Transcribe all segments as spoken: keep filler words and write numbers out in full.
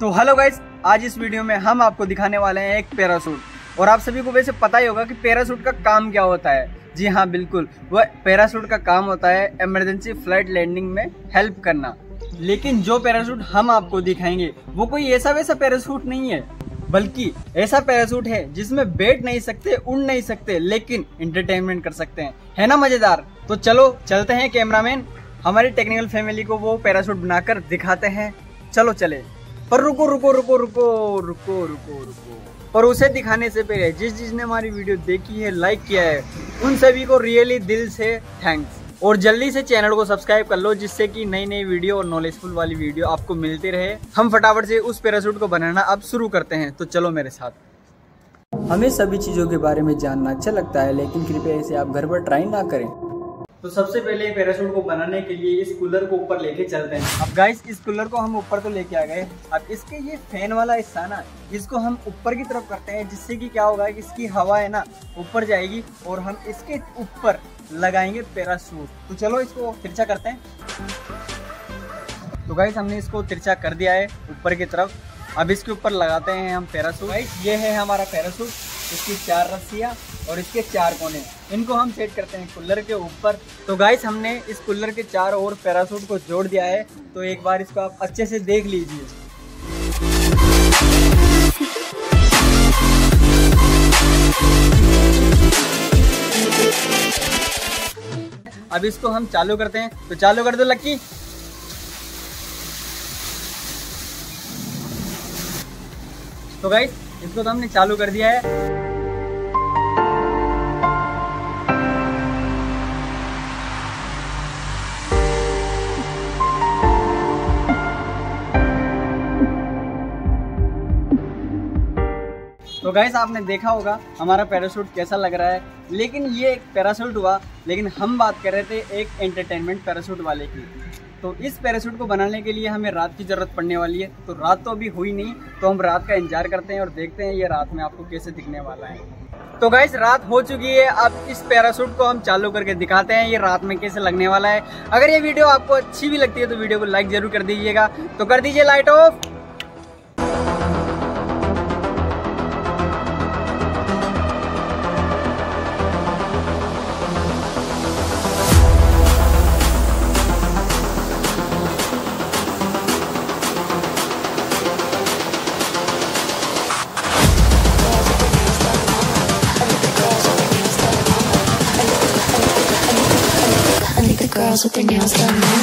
तो hello guys, आज इस वीडियो में हम आपको दिखाने वाले हैं एक पैराशूट। और आप सभी को वैसे पता ही होगा कि पैराशूट का काम क्या होता है। जी हाँ, बिल्कुल, वह पैराशूट का काम होता है इमरजेंसी फ्लाइट लैंडिंग में हेल्प करना। लेकिन जो पैराशूट हम आपको दिखाएंगे वो कोई ऐसा वैसा पैराशूट नहीं है, बल्कि ऐसा पैराशूट है जिसमें बैठ नहीं सकते, उड़ नहीं सकते, लेकिन एंटरटेनमेंट कर सकते हैं। है ना मजेदार? तो चलो चलते हैं, कैमरामैन हमारी टेक्निकल फैमिली को वो पैराशूट बनाकर दिखाते हैं। चलो चले, पर रुको रुको रुको रुको रुको रुको रुको पर उसे दिखाने से पहले जिस जिसने हमारी वीडियो देखी है, लाइक किया है, उन सभी को रियली दिल से थैंक्स। और जल्दी से चैनल को सब्सक्राइब कर लो, जिससे कि नई नई वीडियो और नॉलेजफुल वाली वीडियो आपको मिलती रहे। हम फटाफट से उस पैराशूट को बनाना अब शुरू करते हैं, तो चलो मेरे साथ। हमें सभी चीज़ों के बारे में जानना अच्छा लगता है, लेकिन कृपया इसे आप घर पर ट्राई ना करें। तो सबसे पहले पैराशूट को बनाने के लिए इस कूलर को ऊपर लेके चलते हैं। अब गाइस, इस कूलर को हम ऊपर तो लेके आ गए। अब इसके ये फैन वाला हिस्सा ना, इसको हम ऊपर की तरफ करते हैं, जिससे कि क्या होगा कि इसकी हवा है ना ऊपर जाएगी और हम इसके ऊपर लगाएंगे पैराशूट। तो चलो इसको तिरछा करते हैं। तो गाइस, हमने इसको तिरछा कर दिया है ऊपर की तरफ। अब इसके ऊपर लगाते हैं हम पैराशूट। गाइस, ये है हमारा पैराशूट, इसकी चार रस्सियाँ और इसके चार कोने, इनको हम सेट करते हैं कूलर के ऊपर। तो गाइस, हमने इस कूलर के चार और पैराशूट को जोड़ दिया है। तो एक बार इसको आप अच्छे से देख लीजिए। अब इसको हम चालू करते हैं। तो चालू कर दो लक्की। तो गाइस, इसको तो हमने चालू कर दिया है। तो गाइस, आपने देखा होगा हमारा पैराशूट कैसा लग रहा है। लेकिन ये एक पैराशूट हुआ, लेकिन हम बात कर रहे थे एक एंटरटेनमेंट पैराशूट वाले की। तो इस पैराशूट को बनाने के लिए हमें रात की ज़रूरत पड़ने वाली है। तो रात तो अभी हुई नहीं, तो हम रात का इंतजार करते हैं और देखते हैं ये रात में आपको कैसे दिखने वाला है। तो गाइस, रात हो चुकी है। अब इस पैराशूट को हम चालू करके दिखाते हैं ये रात में कैसे लगने वाला है। अगर ये वीडियो आपको अच्छी भी लगती है तो वीडियो को लाइक ज़रूर कर दीजिएगा। तो कर दीजिए light off. girls with their nails done now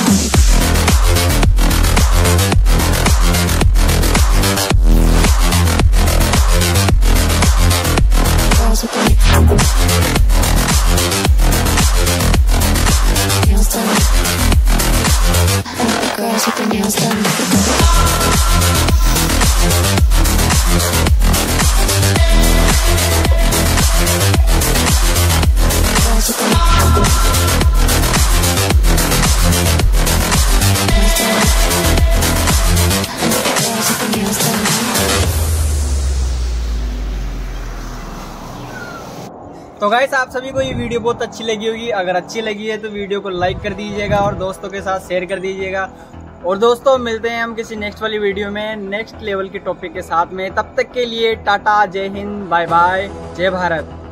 तो गाइस, आप सभी को ये वीडियो बहुत अच्छी लगी होगी। अगर अच्छी लगी है तो वीडियो को लाइक कर दीजिएगा और दोस्तों के साथ शेयर कर दीजिएगा। और दोस्तों, मिलते हैं हम किसी नेक्स्ट वाली वीडियो में नेक्स्ट लेवल के टॉपिक के साथ में। तब तक के लिए टाटा, जय हिंद, बाय बाय, जय भारत।